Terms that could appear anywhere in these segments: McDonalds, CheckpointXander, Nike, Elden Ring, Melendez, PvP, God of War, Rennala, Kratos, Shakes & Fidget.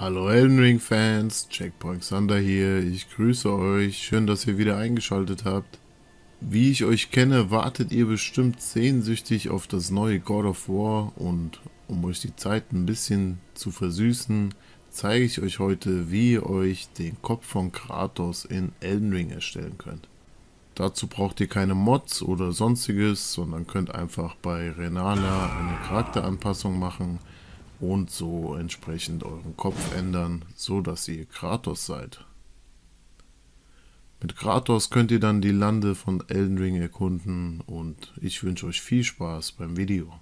Hallo Elden Ring Fans, CheckpointXander hier, ich grüße euch, schön, dass ihr wieder eingeschaltet habt. Wie ich euch kenne, wartet ihr bestimmt sehnsüchtig auf das neue God of War und um euch die Zeit ein bisschen zu versüßen, zeige ich euch heute, wie ihr euch den Kopf von Kratos in Elden Ring erstellen könnt. Dazu braucht ihr keine Mods oder sonstiges, sondern könnt einfach bei Rennala eine Charakteranpassung machen und so entsprechend euren Kopf ändern, so dass ihr Kratos seid. Mit Kratos könnt ihr dann die Lande von Elden Ring erkunden und ich wünsche euch viel Spaß beim Video.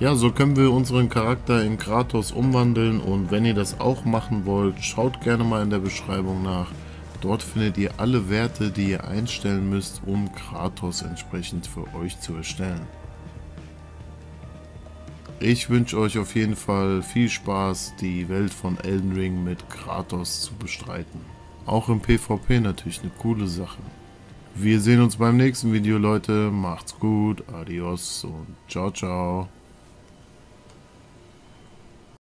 Ja, so können wir unseren Charakter in Kratos umwandeln und wenn ihr das auch machen wollt, schaut gerne mal in der Beschreibung nach. Dort findet ihr alle Werte, die ihr einstellen müsst, um Kratos entsprechend für euch zu erstellen. Ich wünsche euch auf jeden Fall viel Spaß, die Welt von Elden Ring mit Kratos zu bestreiten. Auch im PvP natürlich eine coole Sache. Wir sehen uns beim nächsten Video, Leute. Macht's gut, adios und ciao, ciao.